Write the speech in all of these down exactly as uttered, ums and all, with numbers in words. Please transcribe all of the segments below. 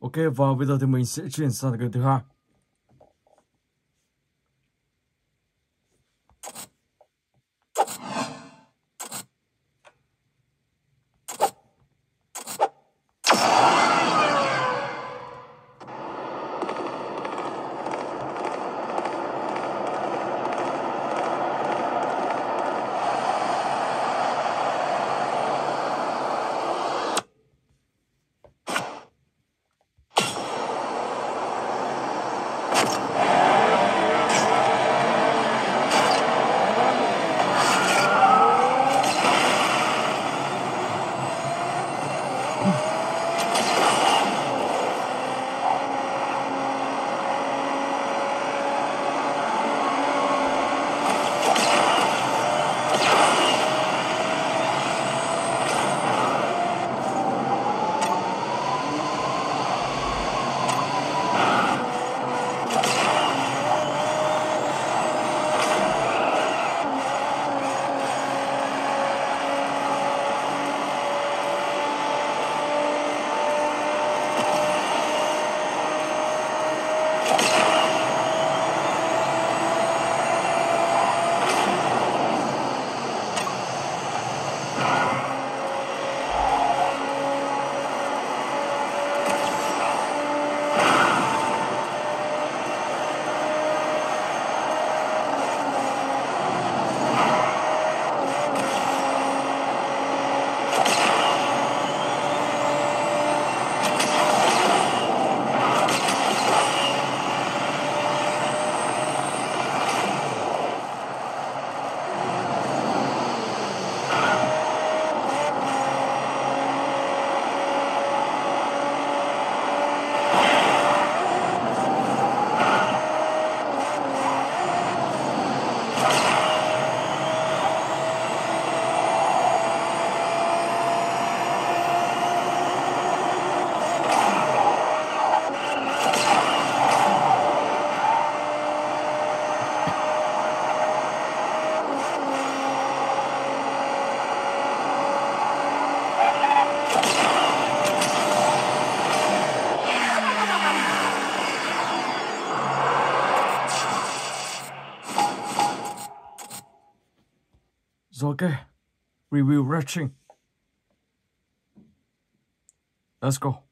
Ok, và bây giờ thì mình sẽ chuyển sang cái thứ hai. Rồi ok, review racing. Let's go.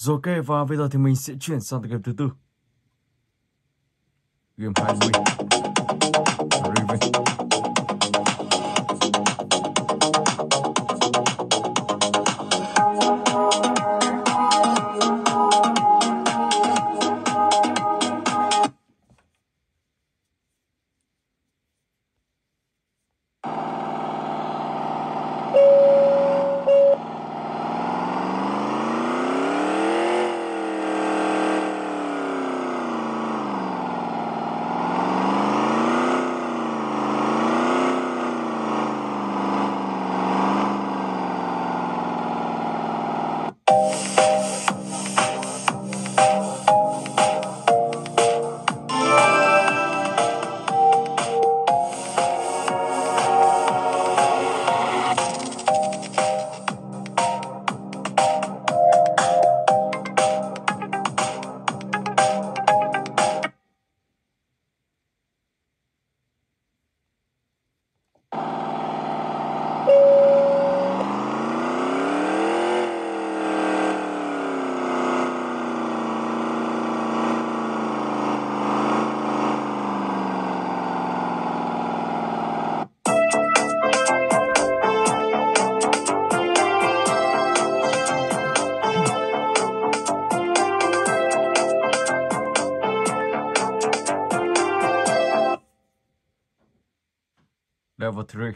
Rồi ok, và bây giờ thì mình sẽ chuyển sang game thứ tư. Game hai mươi. Revenge. Level three.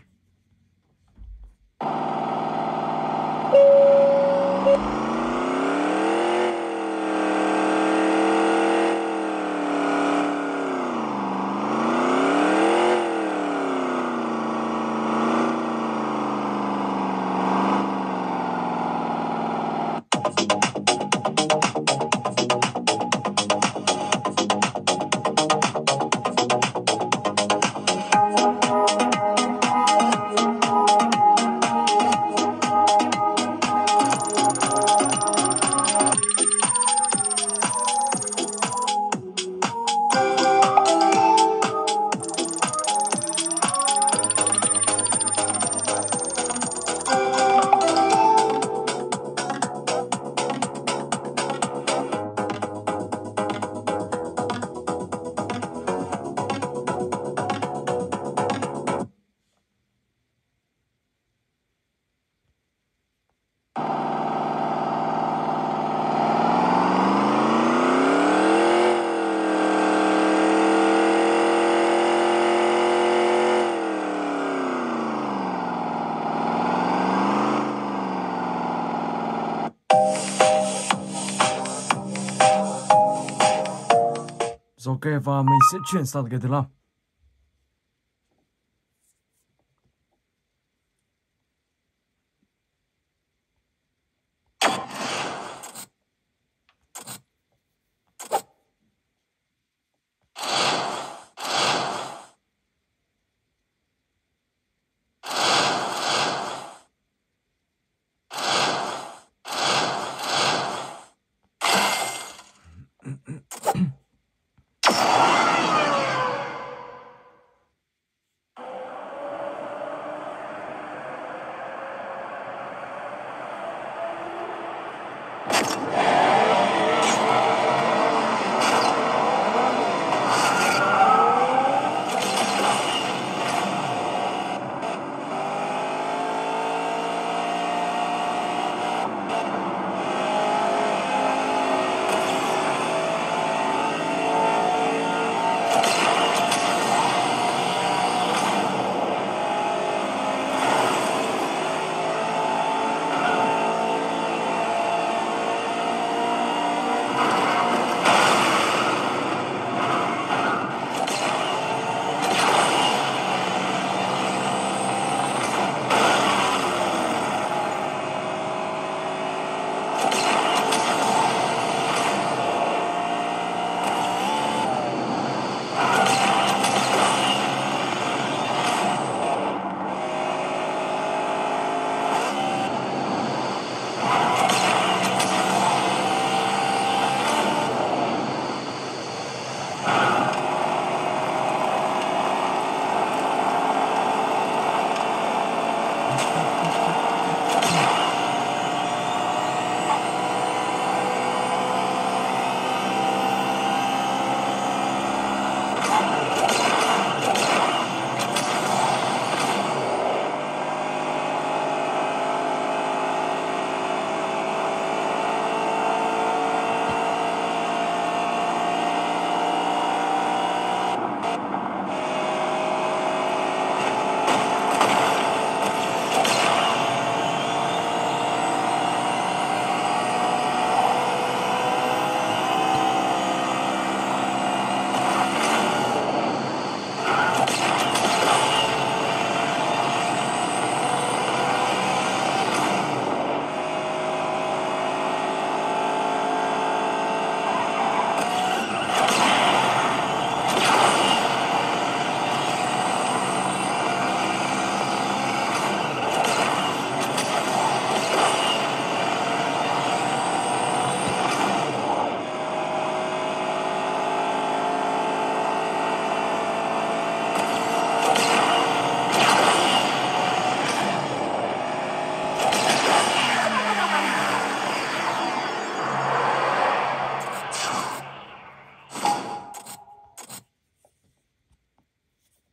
Rồi ok, và mình sẽ chuyển sang cái thứ năm.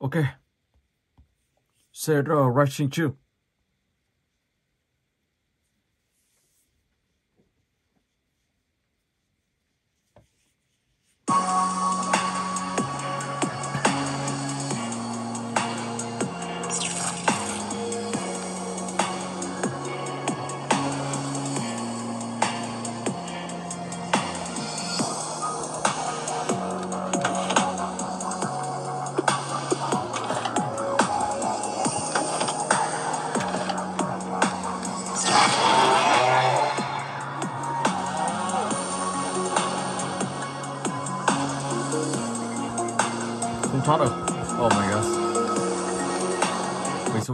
Ok, sẽ ra rushing two. Oh my god. Mình sẽ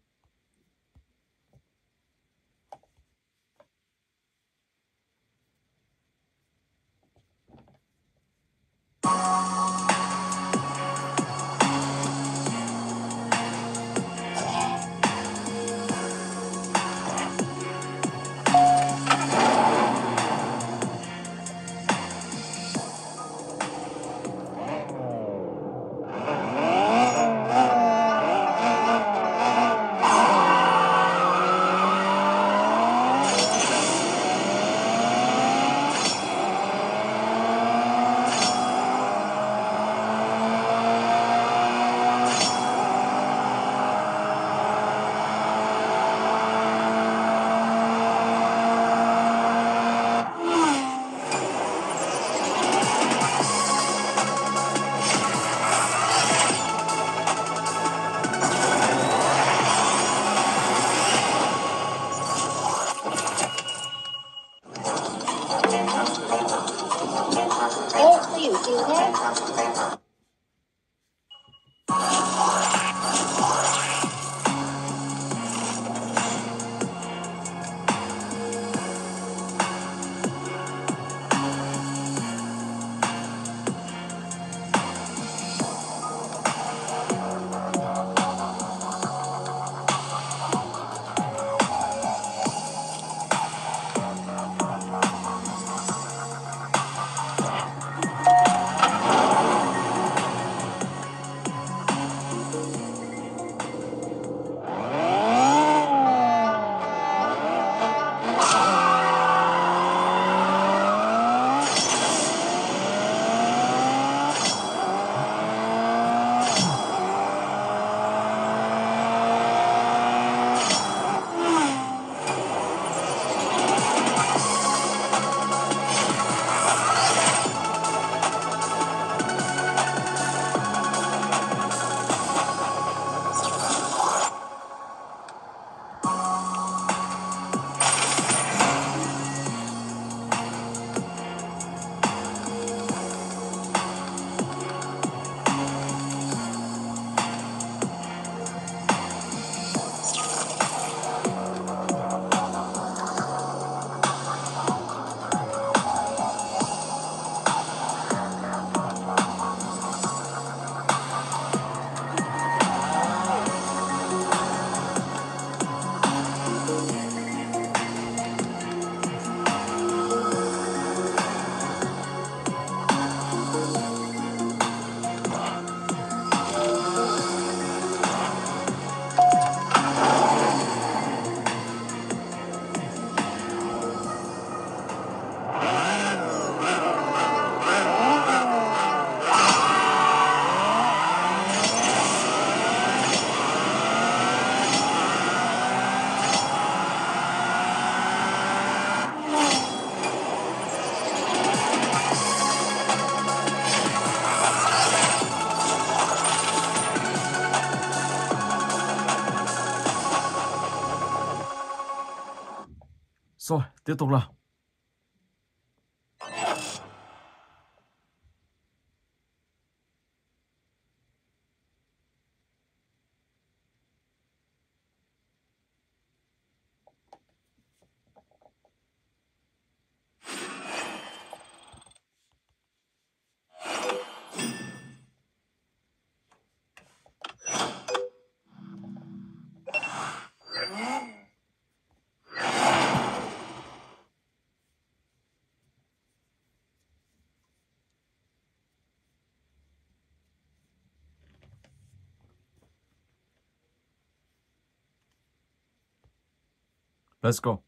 điều chiều thế. Rồi, tiếp tục nào. Let's go.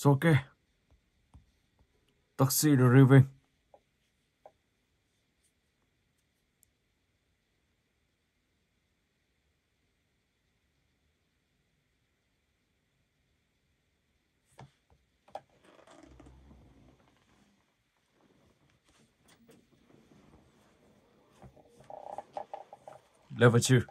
So, ok. Taxi driving. Level two.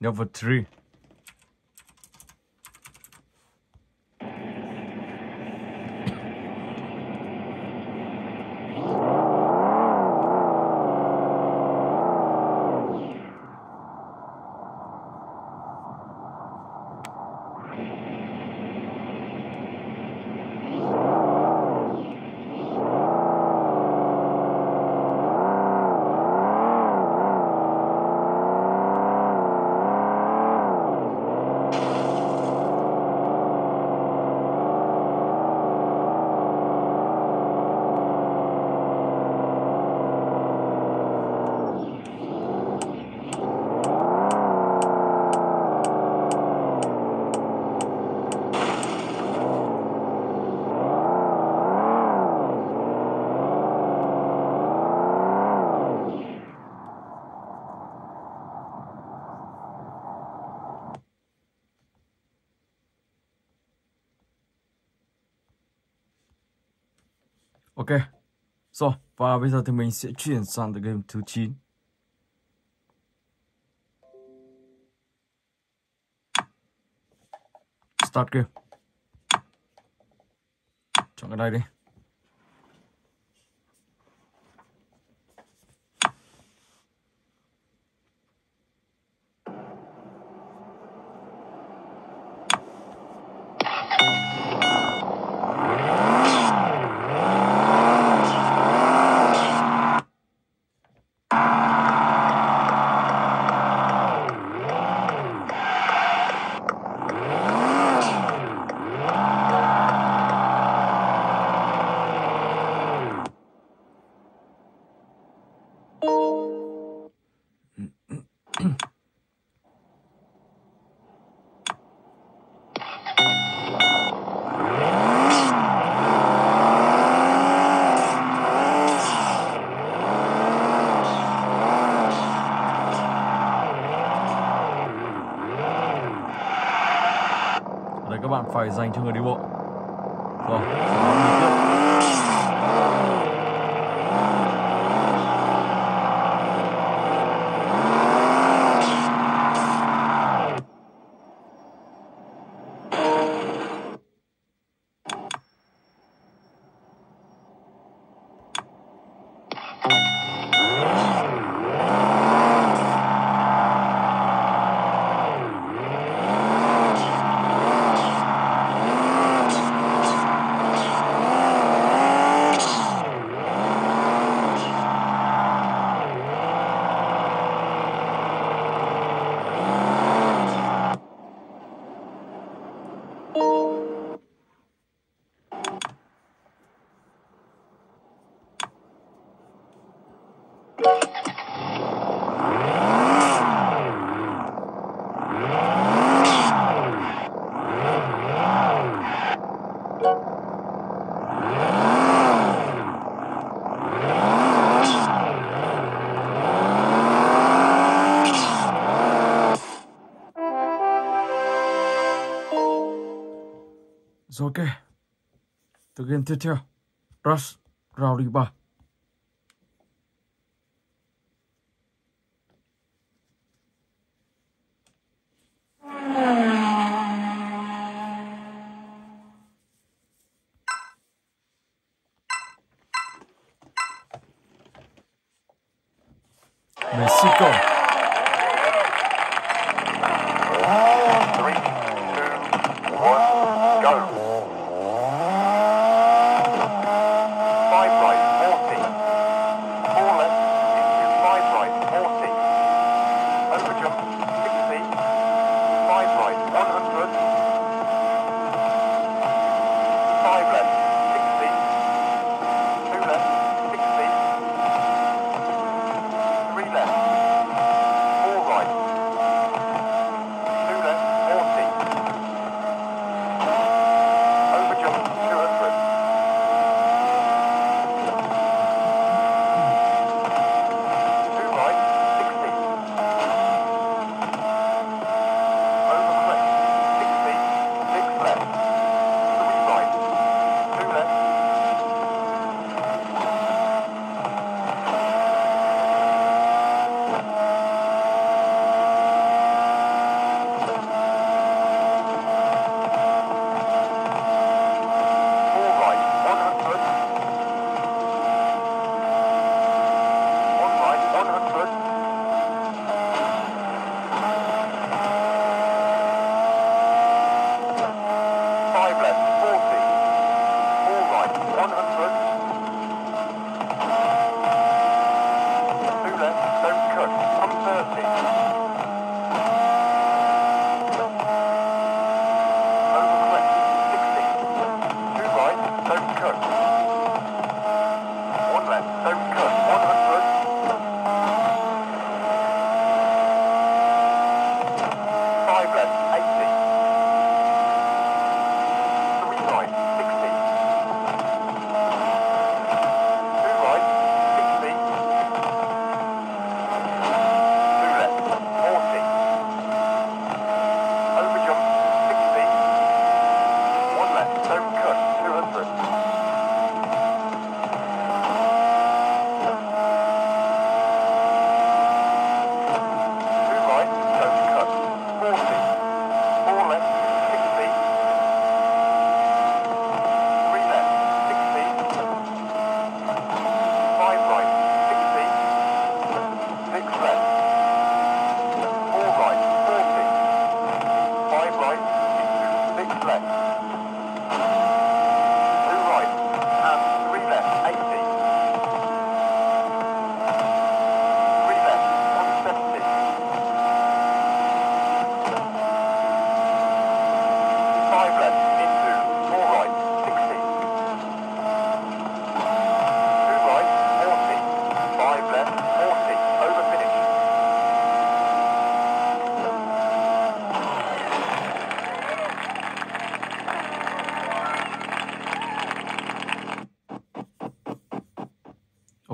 Level three. Ok, rồi, và bây giờ thì mình sẽ chuyển sang tới game thứ chín. Start game. Chọn cái này đi. Các bạn phải dành cho người đi bộ. Rồi, ok. Từ game tiếp theo, Rush Rally ba. Mexico.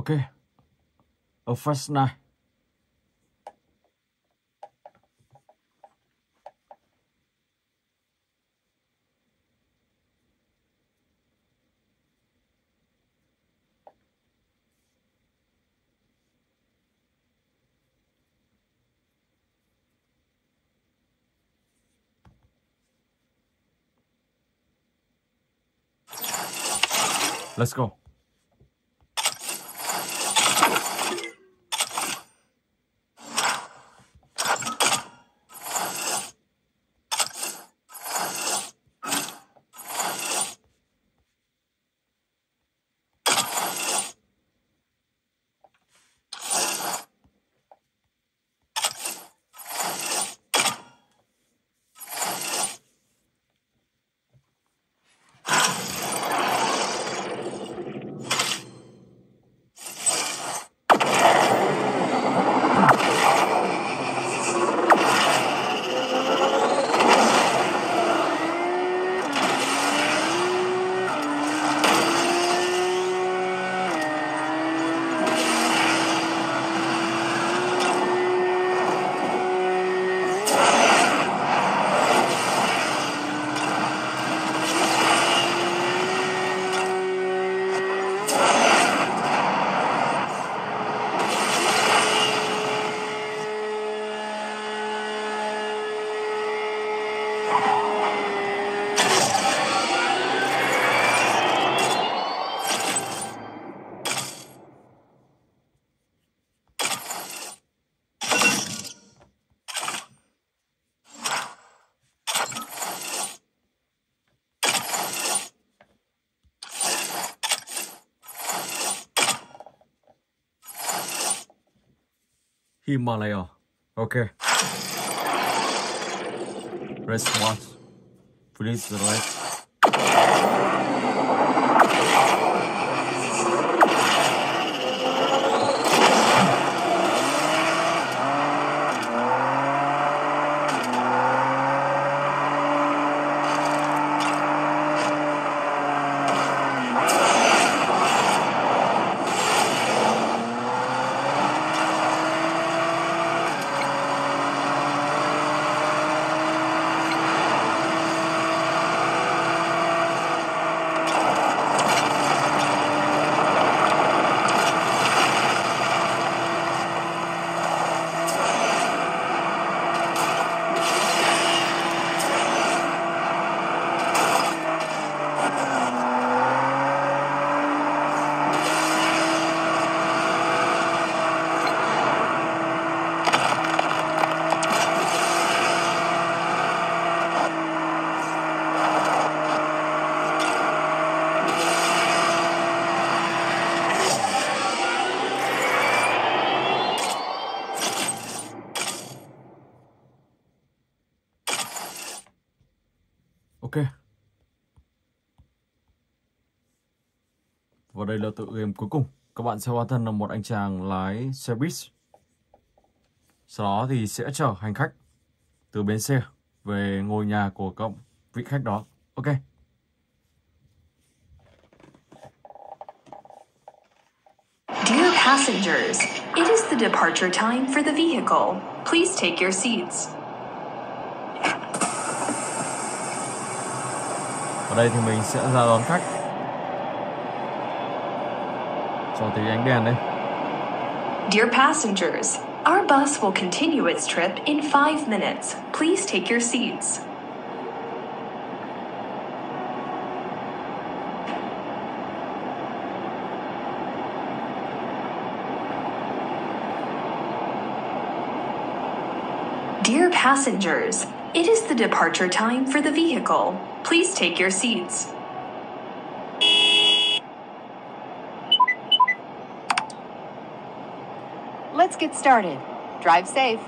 Okay, a first nine. Let's go. Himalaya. Okay. Press once. Please right. Ok. Và đây là tựa game cuối cùng. Các bạn sẽ hóa thân là một anh chàng lái xe buýt. Sau đó thì sẽ chở hành khách từ bến xe về ngôi nhà của các vị khách đó. Ok. Dear passengers, it is the departure time for the vehicle. Please take your seats. Ở đây thì mình sẽ ra đón khách. Cho tí ánh đèn đây. Dear passengers, our bus will continue its trip in five minutes. Please take your seats. Dear passengers, it is the departure time for the vehicle. Please take your seats. Let's get started. Drive safe.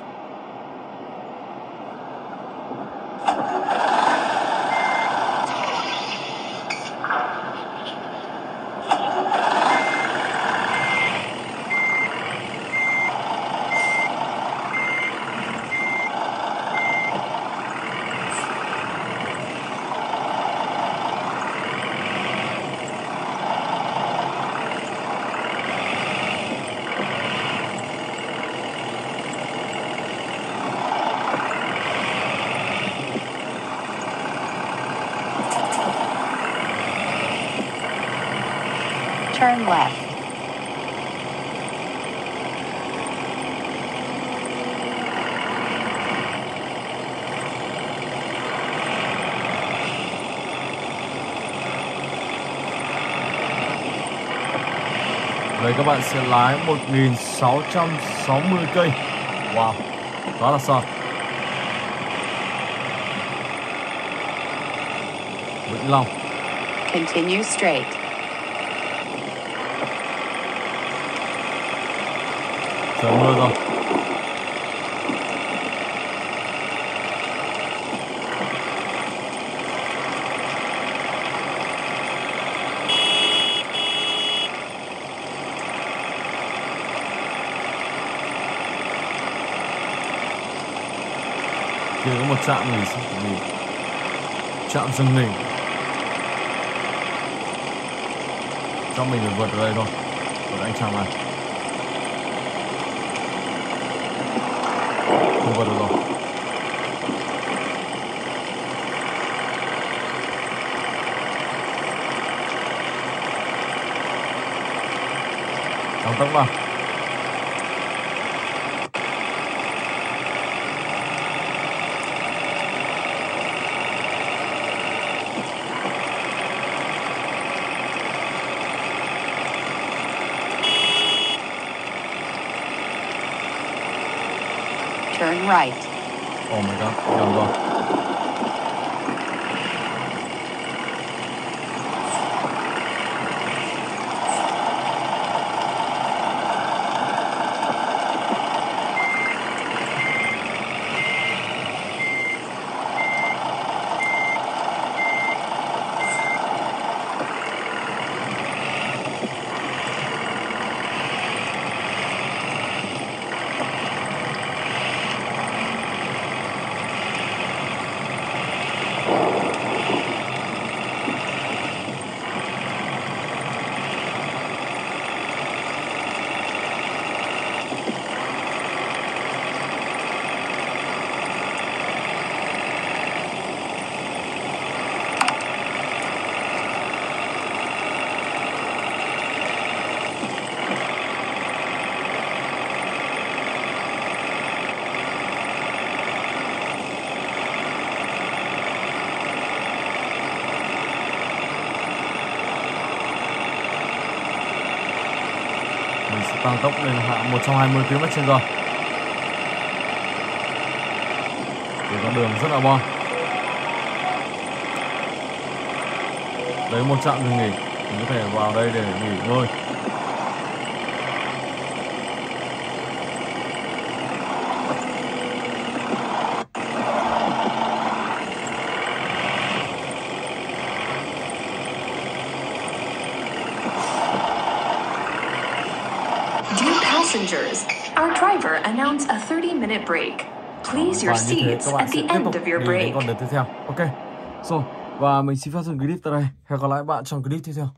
Turn left. Đây các bạn sẽ lái một nghìn sáu trăm sáu mươi cây. Wow, đó là sao? Vĩnh Long. Continue straight. Trời mưa rồi. Kia có một trạm nghỉ xong chuẩn bị. Trạm dừng nghỉ. Cho mình được vượt ở đây thôi. Vượt anh chàng này. Không vượt được rồi. Thắng tốc vào. turn right. Oh my god, I gotta go. Tăng tốc lên hạ một trăm hai mươi ki lô mét trên giờ. Thì con đường rất là bon. Đấy, một trạm dừng nghỉ, mình có thể vào đây để nghỉ ngơi. Our driver announced a thirty minute break. Please your seats at the end of your break. Ok. So, và mình xin phát dừng clip tại đây. Hẹn gặp lại bạn trong clip tiếp theo.